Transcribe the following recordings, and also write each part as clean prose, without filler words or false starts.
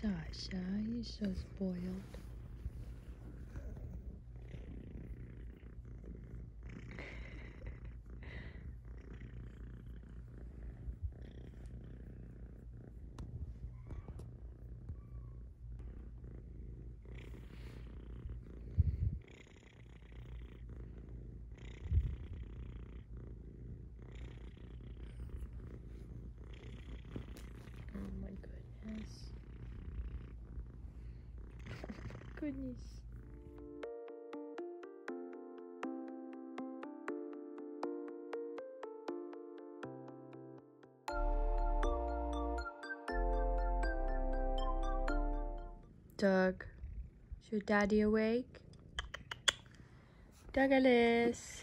Sasha, you're so spoiled. Goodness. Doug, is your daddy awake? Douglas, is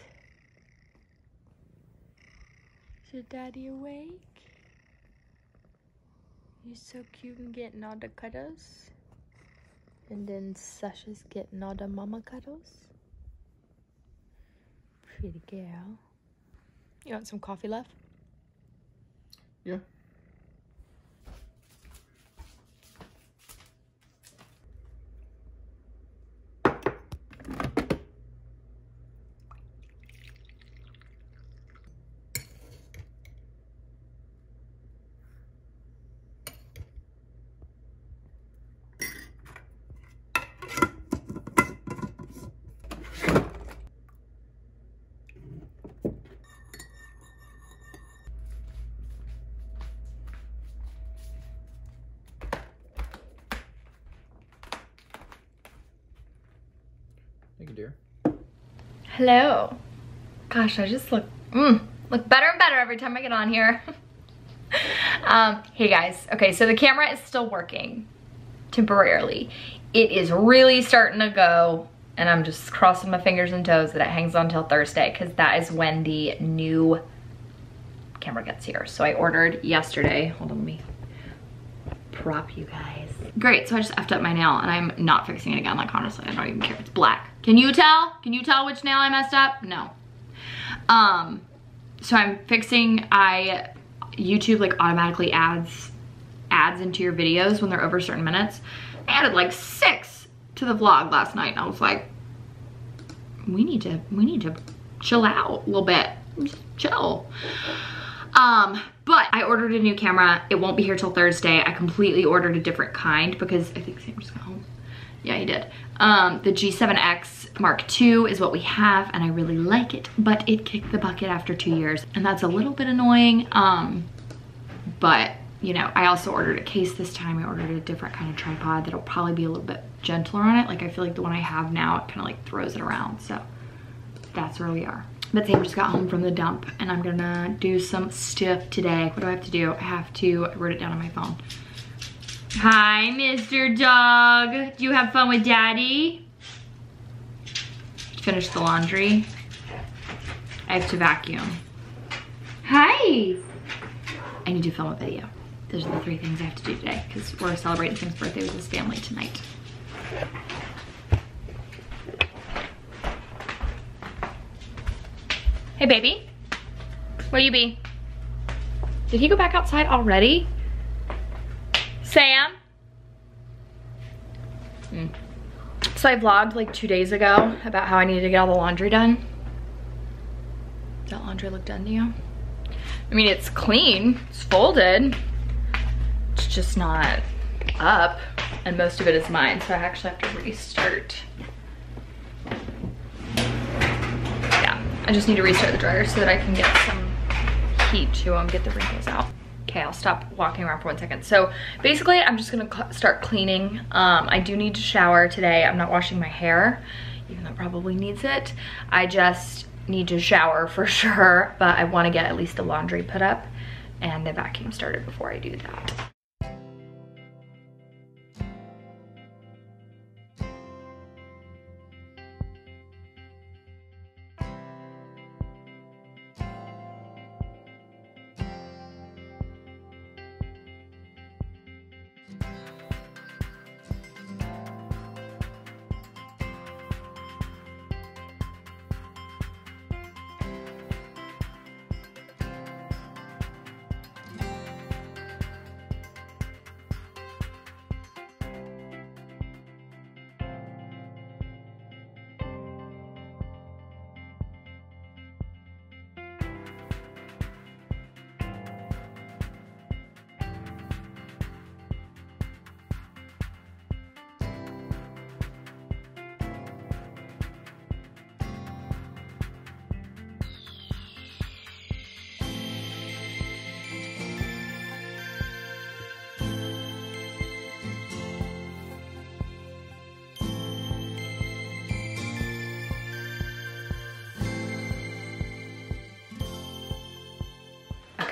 your daddy awake? You're so cute and getting all the cuddles. And then Sasha's getting all the mama cuddles. Pretty girl. You want some coffee left? Yeah. Thank you, dear. Hello. Gosh, I just look better and better every time I get on here. Hey guys. Okay, so the camera is still working temporarily. It is really starting to go, and I'm just crossing my fingers and toes that it hangs on till Thursday, because that is when the new camera gets here. So I ordered yesterday. Hold on, let me prop you guys. Great, so I just effed up my nail and I'm not fixing it again. Like, honestly, I don't even care if it's black. Can you tell? Can you tell which nail I messed up? No. So I'm fixing, YouTube like automatically adds into your videos when they're over certain minutes. I added like 6 to the vlog last night and I was like, we need to chill out a little bit. Just chill. But I ordered a new camera. It won't be here till Thursday. I completely ordered a different kind because I think Sam just got home. Yeah, he did. The G7X Mark II is what we have and I really like it, but it kicked the bucket after 2 years and that's a little bit annoying. But you know, I also ordered a case this time. I ordered a different kind of tripod that'll probably be a little bit gentler on it. Like, I feel like the one I have now, it kind of like throws it around. So that's where we are. But Sam just got home from the dump and I'm gonna do some stuff today. What do I have to do? I wrote it down on my phone. Hi, Mr. Dog. Do you have fun with Daddy? Finish the laundry. I have to vacuum. Hi. I need to film a video. Those are the 3 things I have to do today because we're celebrating Sam's birthday with his family tonight. Hey baby, where you be? Did he go back outside already? Sam? So I vlogged like 2 days ago about how I needed to get all the laundry done. Does that laundry look done to you? I mean, it's clean, it's folded. It's just not up and most of it is mine. So I actually have to restart. I just need to restart the dryer so that I can get some heat to them, get the wrinkles out. Okay, I'll stop walking around for 1 second. So basically, I'm just gonna start cleaning. I do need to shower today. I'm not washing my hair, even though it probably needs it. I just need to shower for sure, but I wanna get at least the laundry put up and the vacuum started before I do that.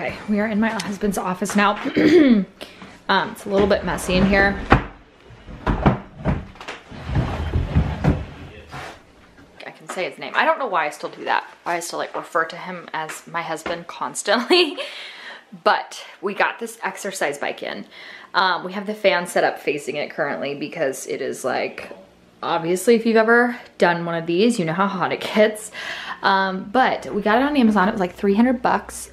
Okay, we are in my husband's office now. It's a little bit messy in here. I can say his name. I don't know why I still do that. Why I still like refer to him as my husband constantly. But we got this exercise bike in. We have the fan set up facing it currently because it is like, obviously if you've ever done one of these, you know how hot it gets. But we got it on Amazon. It was like 300 bucks.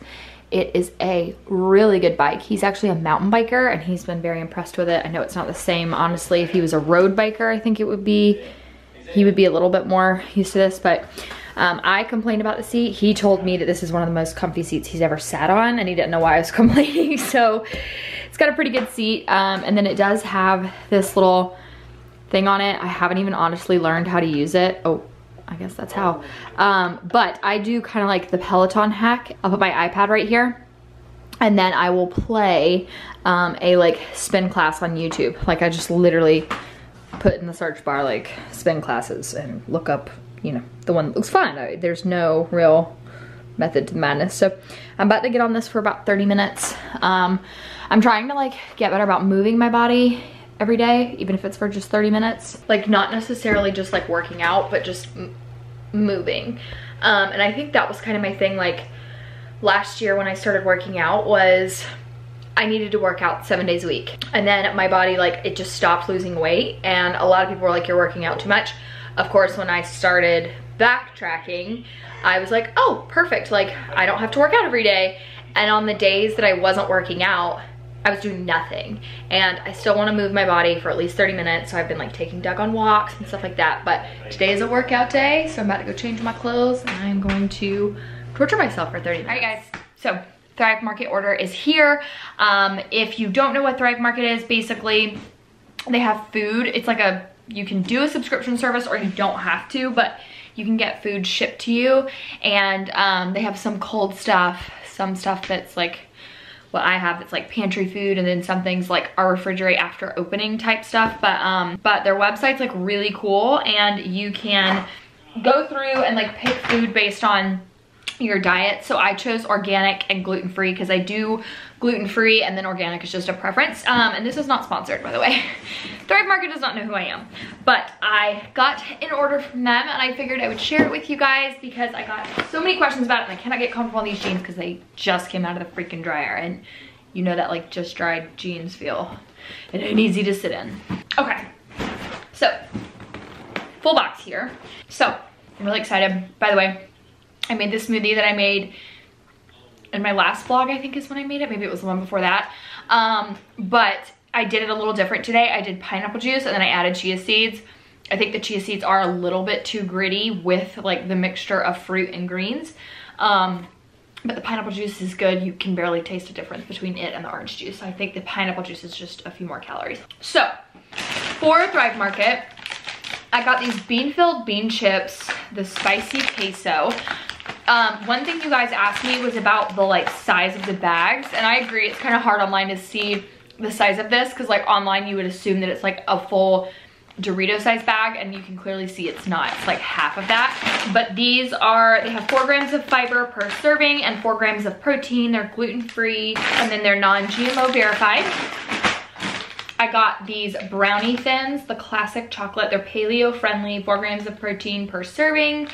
It is a really good bike. He's actually a mountain biker and he's been very impressed with it. I know it's not the same, honestly. If he was a road biker, I think it would be, he would be a little bit more used to this, but I complained about the seat. He told me that this is one of the most comfy seats he's ever sat on and he didn't know why I was complaining. So it's got a pretty good seat. And then it does have this little thing on it. I haven't even honestly learned how to use it. Oh, I guess that's how. But I do kind of like the Peloton hack. I'll put my iPad right here and then I will play a like spin class on YouTube. Like I just literally put in the search bar like spin classes and look up, you know, the one that looks fun. There's no real method to the madness. So I'm about to get on this for about 30 minutes. I'm trying to like get better about moving my body every day, even if it's for just 30 minutes. Like not necessarily just like working out, but just moving. And I think that was kind of my thing. Like last year when I started working out was I needed to work out 7 days a week. And then my body, like it just stopped losing weight. And a lot of people were like, you're working out too much. Of course, when I started backtracking, I was like, oh, perfect. Like, I don't have to work out every day. And on the days that I wasn't working out, I was doing nothing. And I still want to move my body for at least 30 minutes. So I've been like taking Doug on walks and stuff like that. But today is a workout day. So I'm about to go change my clothes and I'm going to torture myself for 30 minutes. All right, guys. So Thrive Market order is here. If you don't know what Thrive Market is, basically they have food. It's like a, you can do a subscription service or you don't have to, but you can get food shipped to you. And they have some cold stuff, some stuff that's like what I have, it's like pantry food, and then some things like I refrigerate after opening type stuff. But their website's like really cool and you can go through and like pick food based on your diet. So I chose organic and gluten-free because I do gluten-free, and then organic is just a preference. And this is not sponsored, by the way. Thrive Market does not know who I am, but I got an order from them and I figured I would share it with you guys because I got so many questions about it and I cannot get comfortable in these jeans because they just came out of the freaking dryer, and you know that like just dried jeans feel, and it's easy to sit in. Okay, so full box here. So I'm really excited. By the way, I made this smoothie that I made in my last vlog, I think is when I made it. Maybe it was the one before that. But I did it a little different today. I did pineapple juice and then I added chia seeds. I think the chia seeds are a little bit too gritty with like the mixture of fruit and greens. But the pineapple juice is good. You can barely taste the difference between it and the orange juice. So I think the pineapple juice is just a few more calories. So for Thrive Market, I got these bean-filled bean chips, the spicy queso. One thing you guys asked me was about the like size of the bags, and I agree it's kind of hard online to see the size of this because like online you would assume that it's like a full Dorito size bag, and you can clearly see it's not. It's like half of that. But these are, they have 4 grams of fiber per serving and 4 grams of protein. They're gluten-free and then they're non-GMO verified. I got these brownie thins, the classic chocolate. They're paleo friendly, 4 grams of protein per serving,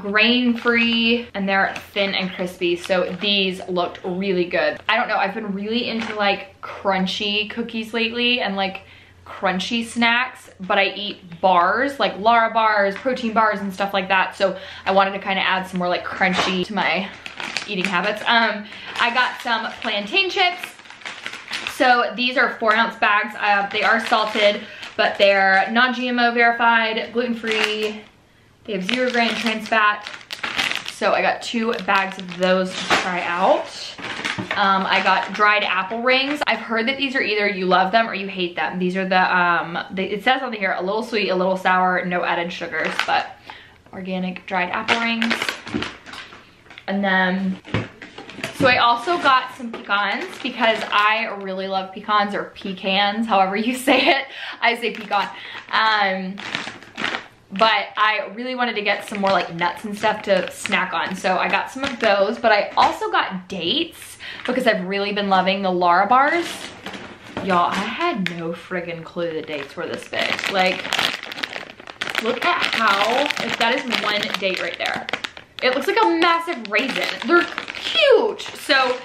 grain free, and they're thin and crispy. So these looked really good. I don't know, I've been really into like crunchy cookies lately and like crunchy snacks, but I eat bars like Lara bars, protein bars and stuff like that. So I wanted to kind of add some more like crunchy to my eating habits. I got some plantain chips. So these are 4 ounce bags. They are salted, but they're non-GMO verified, gluten-free. They have 0 gram trans fat. So I got 2 bags of those to try out. I got dried apple rings. I've heard that these are either you love them or you hate them. These are the, it says on here, a little sweet, a little sour, no added sugars, but organic dried apple rings. And then, so I also got some pecans because I really love pecans, or pecans, however you say it. I say pecan. but I really wanted to get some more like nuts and stuff to snack on. So I got some of those, but I also got dates because I've really been loving the Lara bars. Y'all, I had no friggin' clue the dates were this big. Like, look at how, if that is one date right there. It looks like a massive raisin. They're huge. So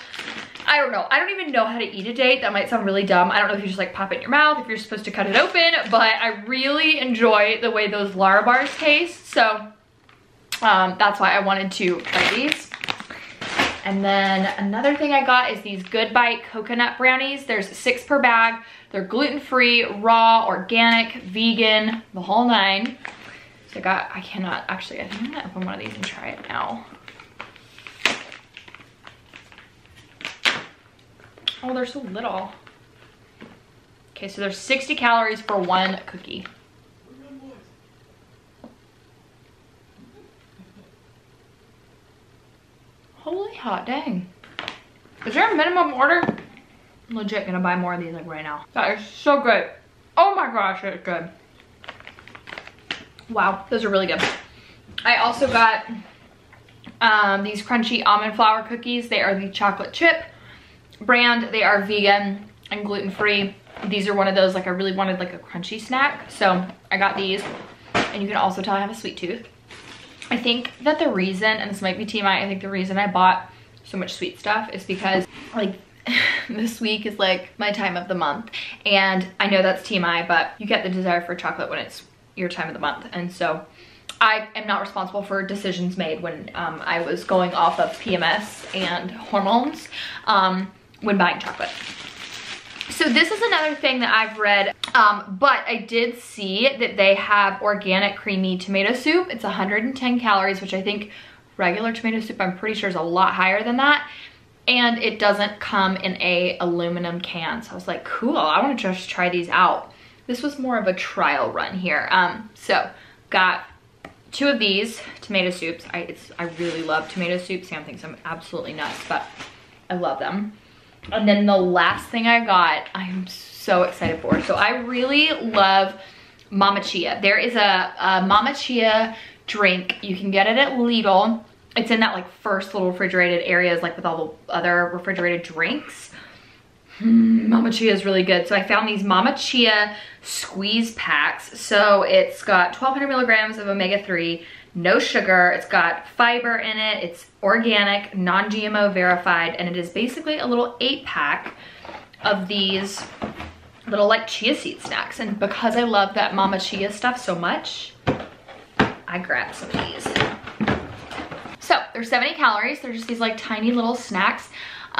I don't know. I don't even know how to eat a date. That might sound really dumb. I don't know if you just like pop it in your mouth, if you're supposed to cut it open, but I really enjoy the way those Lara bars taste. So that's why I wanted to try these. And then another thing I got is these Good Bite coconut brownies. There's 6 per bag. They're gluten-free, raw, organic, vegan, the whole nine. So I got, I cannot, actually, I think I'm gonna open one of these and try it now. Oh, they're so little. Okay, so there's 60 calories for one cookie. Holy hot dang. Is there a minimum order? I'm legit gonna buy more of these like right now. That is so good. Oh my gosh, it's good. Wow, those are really good. I also got these crunchy almond flour cookies. They are the chocolate chip brand. They are vegan and gluten-free. These are one of those, like, I really wanted like a crunchy snack, so I got these. And you can also tell I have a sweet tooth. I think that the reason, and this might be TMI, I think the reason I bought so much sweet stuff is because like this week is like my time of the month, and I know that's TMI, but you get the desire for chocolate when it's your time of the month. And so I am not responsible for decisions made when I was going off of PMS and hormones when buying chocolate. So this is another thing that I've read, but I did see that they have organic creamy tomato soup. It's 110 calories, which I think regular tomato soup, I'm pretty sure, is a lot higher than that. And it doesn't come in a aluminum can. So I was like, cool, I want to just try these out. This was more of a trial run here. So got 2 of these tomato soups. I really love tomato soup. Sam thinks I'm absolutely nuts, but I love them. And then the last thing I got, I am so excited for. So I really love Mama Chia. There is a Mama Chia drink. You can get it at Lidl. It's in that like first little refrigerated areas, like with all the other refrigerated drinks. Mama Chia is really good. So I found these Mama Chia squeeze packs. So it's got 1200 milligrams of omega-3, no sugar, it's got fiber in it, it's organic, non-GMO verified, and it is basically a little 8-pack of these little like chia seed snacks. And because I love that Mama Chia stuff so much, I grabbed some of these. So they're 70 calories. They're just these like tiny little snacks.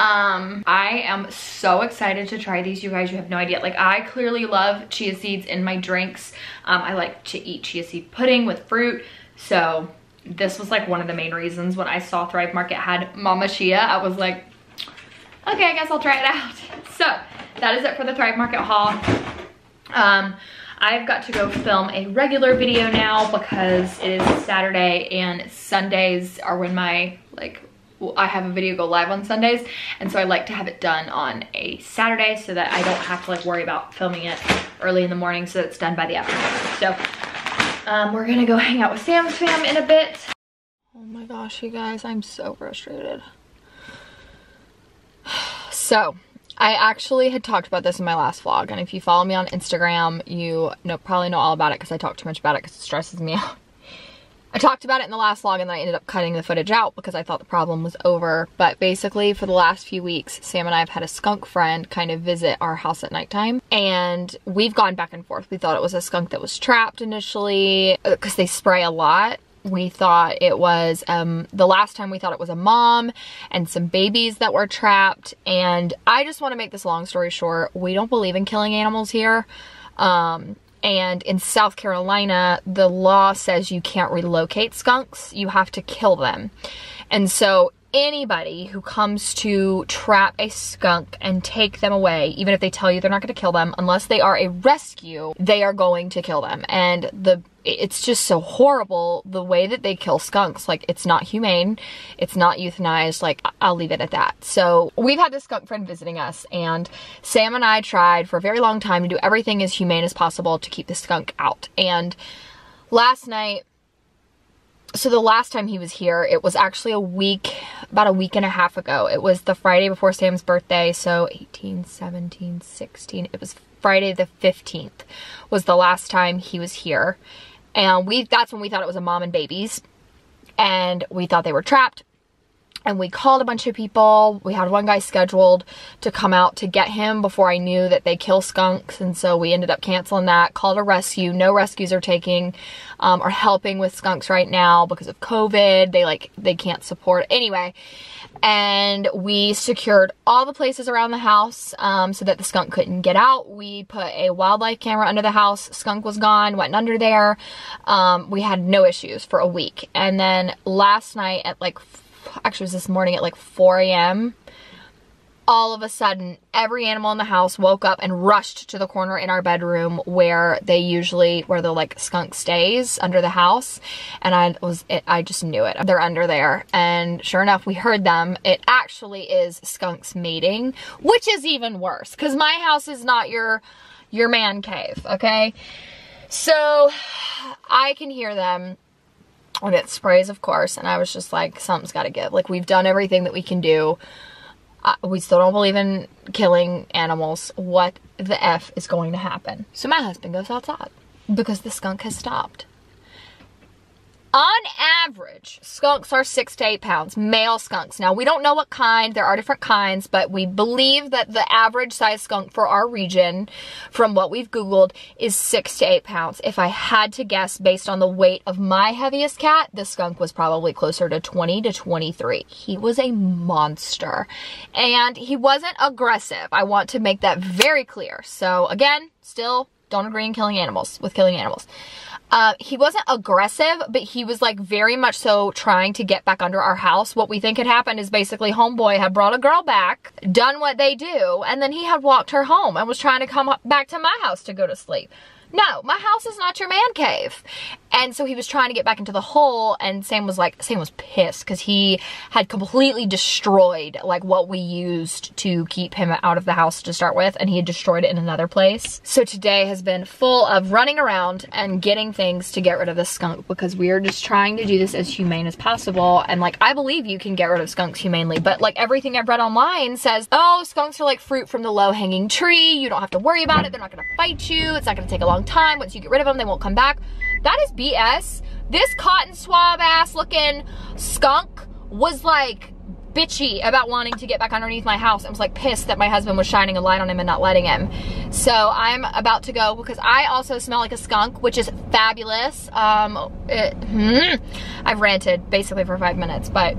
I am so excited to try these, you guys. You have no idea. Like, I clearly love chia seeds in my drinks. I like to eat chia seed pudding with fruit. So this was like one of the main reasons when I saw Thrive Market had Mama Chia, I was like, okay, I guess I'll try it out. So that is it for the Thrive Market haul. I've got to go film a regular video now because it is Saturday, and Sundays are when my like, I have a video go live on Sundays, and so I like to have it done on a Saturday so that I don't have to like worry about filming it early in the morning, so it's done by the afternoon. So we're gonna go hang out with Sam's fam in a bit. Oh my gosh, you guys, I'm so frustrated. So I actually had talked about this in my last vlog, and if you follow me on Instagram, you know, probably know all about it because I talk too much about it because it stresses me out. I talked about it in the last vlog, and then I ended up cutting the footage out because I thought the problem was over. But basically, for the last few weeks, Sam and I have had a skunk friend kind of visit our house at nighttime, and we've gone back and forth. We thought it was a skunk that was trapped initially because they spray a lot. We thought it was, the last time we thought it was a mom and some babies that were trapped. And I just want to make this long story short. We don't believe in killing animals here. And in South Carolina, the law says you can't relocate skunks. You have to kill them. And so anybody who comes to trap a skunk and take them away, even if they tell you they're not going to kill them, unless they are a rescue, they are going to kill them. And it's just so horrible the way that they kill skunks. Like, it's not humane. It's not euthanized. Like, I'll leave it at that. So we've had this skunk friend visiting us, and Sam and I tried for a very long time to do everything as humane as possible to keep the skunk out. And last night, so the last time he was here, it was actually about a week and a half ago. It was the Friday before Sam's birthday, so 18, 17, 16. It was Friday the 15th was the last time he was here. And that's when we thought it was a mom and babies. And we thought they were trapped. And we called a bunch of people. We had one guy scheduled to come out to get him before I knew that they kill skunks. And so we ended up canceling that. Called a rescue. No rescues are taking or helping with skunks right now because of COVID. They can't support. Anyway, and we secured all the places around the house so that the skunk couldn't get out. We put a wildlife camera under the house. Skunk was gone. Went under there. We had no issues for a week. And then last night at like... Actually, it was this morning at like 4 a.m. All of a sudden, every animal in the house woke up and rushed to the corner in our bedroom where the like skunk stays under the house. And I just knew it. They're under there. And sure enough, we heard them. It actually is skunks mating, which is even worse because my house is not your man cave. Okay. So I can hear them. And it sprays, of course, and I was just like, something's got to give. Like, we've done everything that we can do. We still don't believe in killing animals. What the F is going to happen? So my husband goes outside because the skunk has stopped. On average, skunks are 6 to 8 pounds, male skunks. Now, we don't know what kind. There are different kinds, but we believe that the average size skunk for our region, from what we've Googled, is 6 to 8 pounds. If I had to guess based on the weight of my heaviest cat, the skunk was probably closer to 20 to 23. He was a monster, and he wasn't aggressive. I want to make that very clear. So, again, still... don't agree in killing animals. He wasn't aggressive, but he was like very much so trying to get back under our house. What we think had happened is basically homeboy had brought a girl back, done what they do, and then he had walked her home and was trying to come back to my house to go to sleep. No, my house is not your man cave. And so he was trying to get back into the hole, and Sam was pissed because he had completely destroyed like what we used to keep him out of the house to start with, and he had destroyed it in another place. So today has been full of running around and getting things to get rid of the skunk because we are just trying to do this as humane as possible. And like, I believe you can get rid of skunks humanely, but like everything I've read online says, oh, skunks are like fruit from the low hanging tree. You don't have to worry about it. They're not going to fight you. It's not going to take a long time. Once you get rid of them, they won't come back. That is BS. This cotton swab ass looking skunk was like bitchy about wanting to get back underneath my house. I was like pissed that my husband was shining a light on him and not letting him. So I'm about to go because I also smell like a skunk, which is fabulous. I've ranted basically for 5 minutes, but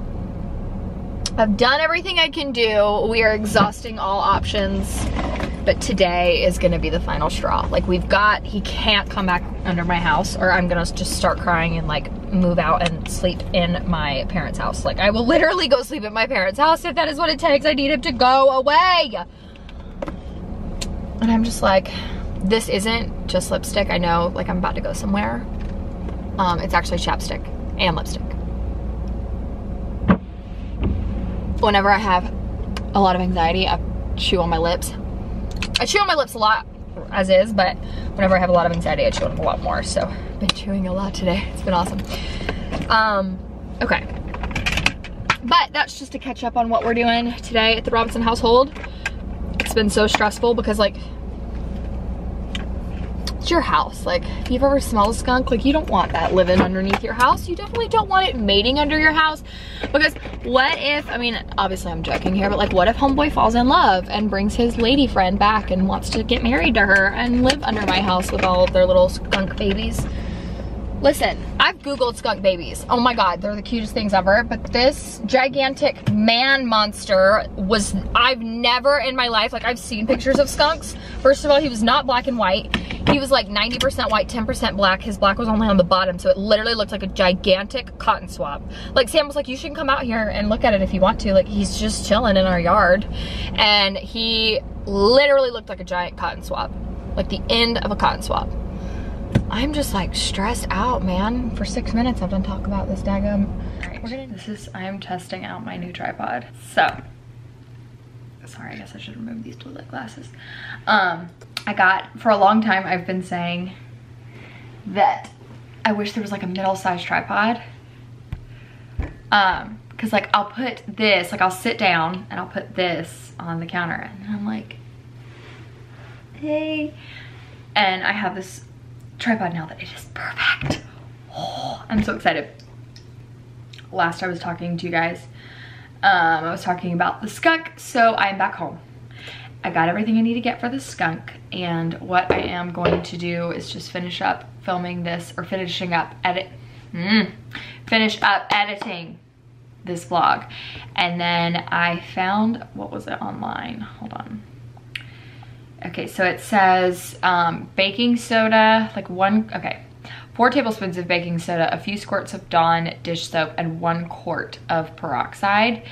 I've done everything I can do. We are exhausting all options. But today is going to be the final straw. Like he can't come back under my house, or I'm going to just start crying and like move out and sleep in my parents' house. Like I will literally go sleep at my parents' house if that is what it takes. I need him to go away. And I'm just like, this isn't just lipstick. I know like I'm about to go somewhere. It's actually chapstick and lipstick. Whenever I have a lot of anxiety, I chew on my lips. I chew on my lips a lot as is, but whenever I have a lot of anxiety, I chew on them a lot more. So I've been chewing a lot today. It's been awesome. Okay. But that's just to catch up on what we're doing today at the Robinson household. It's been so stressful because like, it's your house. Like if you've ever smelled a skunk, like you don't want that living underneath your house. You definitely don't want it mating under your house because what if, I mean, obviously I'm joking here, but like what if homeboy falls in love and brings his lady friend back and wants to get married to her and live under my house with all of their little skunk babies? Listen, I've Googled skunk babies. Oh my God, they're the cutest things ever. But this gigantic man monster was, I've never in my life, like I've seen pictures of skunks. First of all, he was not black and white. He was like 90% white, 10% black. His black was only on the bottom, so it literally looked like a gigantic cotton swab. Like Sam was like, you should come out here and look at it if you want to. Like he's just chilling in our yard. And he literally looked like a giant cotton swab. Like the end of a cotton swab. I'm just like stressed out, man. For 6 minutes, I've done talk about this daggum. All right, I am testing out my new tripod. So, sorry, I guess I should remove these blue light glasses. I got, for a long time, I've been saying that I wish there was like a middle-sized tripod. Cause like I'll put this, like I'll sit down and I'll put this on the counter and I'm like, hey. And I have this tripod now that it is perfect. Oh, I'm so excited. Last I was talking to you guys, I was talking about the skunk. So I'm back home. I got everything I need to get for the skunk, and what I am going to do is just finish up filming this, or finish up editing this vlog. And then I found, what was it online? Hold on. Okay, so it says baking soda, like okay, 4 tablespoons of baking soda, a few squirts of Dawn dish soap, and 1 quart of peroxide.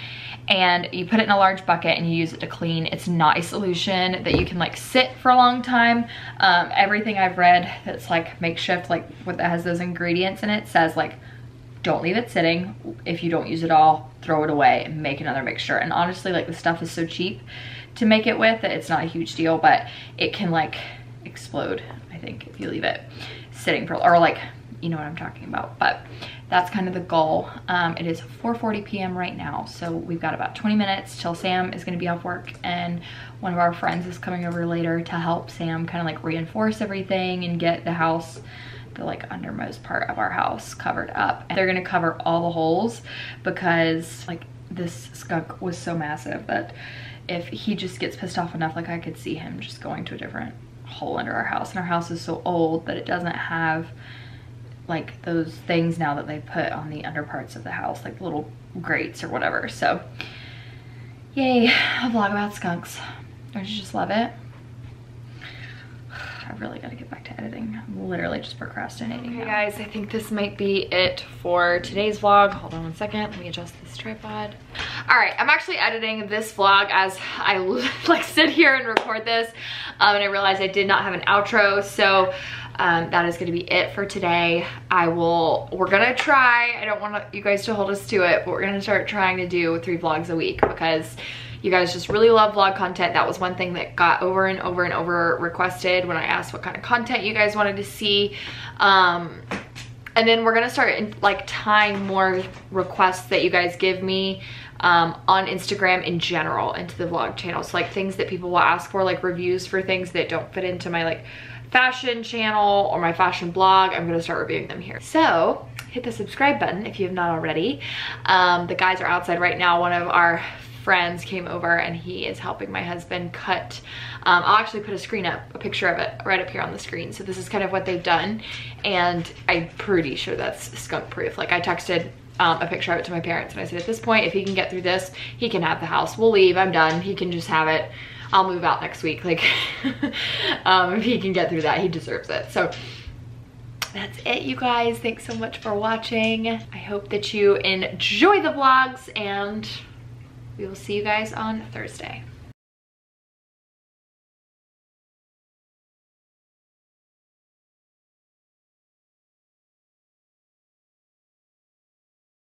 And you put it in a large bucket and you use it to clean. It's not a solution that you can like sit for a long time. Everything I've read that's like makeshift, like what that has those ingredients in it, says like, don't leave it sitting. If you don't use it all, throw it away and make another mixture. And honestly, like the stuff is so cheap to make it with that it's not a huge deal, but it can like explode, I think, if you leave it sitting for, or like, you know what I'm talking about. But that's kind of the goal. It is 4:40 p.m. right now, so we've got about 20 minutes till Sam is going to be off work, and one of our friends is coming over later to help Sam kind of like reinforce everything and get the house, the like undermost part of our house, covered up. And they're going to cover all the holes, because like this skunk was so massive that if he just gets pissed off enough, like I could see him just going to a different hole under our house. And our house is so old that it doesn't have like those things now that they put on the under parts of the house, like little grates or whatever. So yay, a vlog about skunks. Don't you just love it? I really gotta get back to editing. I'm literally just procrastinating. Okay guys, I think this might be it for today's vlog. Hold on one second, let me adjust this tripod. All right, I'm actually editing this vlog as I like sit here and record this. And I realized I did not have an outro, so that is gonna be it for today. We're gonna try, I don't want you guys to hold us to it, but we're gonna start trying to do 3 vlogs a week, because you guys just really love vlog content. That was one thing that got over and over and over requested when I asked what kind of content you guys wanted to see. And then we're gonna start like tying more requests that you guys give me on Instagram in general into the vlog channel. So like things that people will ask for, like reviews for things that don't fit into my like fashion channel or my fashion blog. I'm gonna start reviewing them here. So hit the subscribe button if you have not already. The guys are outside right now. One of our friends came over and he is helping my husband cut. I'll actually put a picture of it right up here on the screen. So this is kind of what they've done, and I'm pretty sure that's skunk proof. Like I texted a picture of it to my parents and I said, at this point, if he can get through this, he can have the house. We'll leave, I'm done, he can just have it. I'll move out next week. Like if he can get through that, he deserves it. So that's it, you guys. Thanks so much for watching. I hope that you enjoy the vlogs, and we will see you guys on Thursday.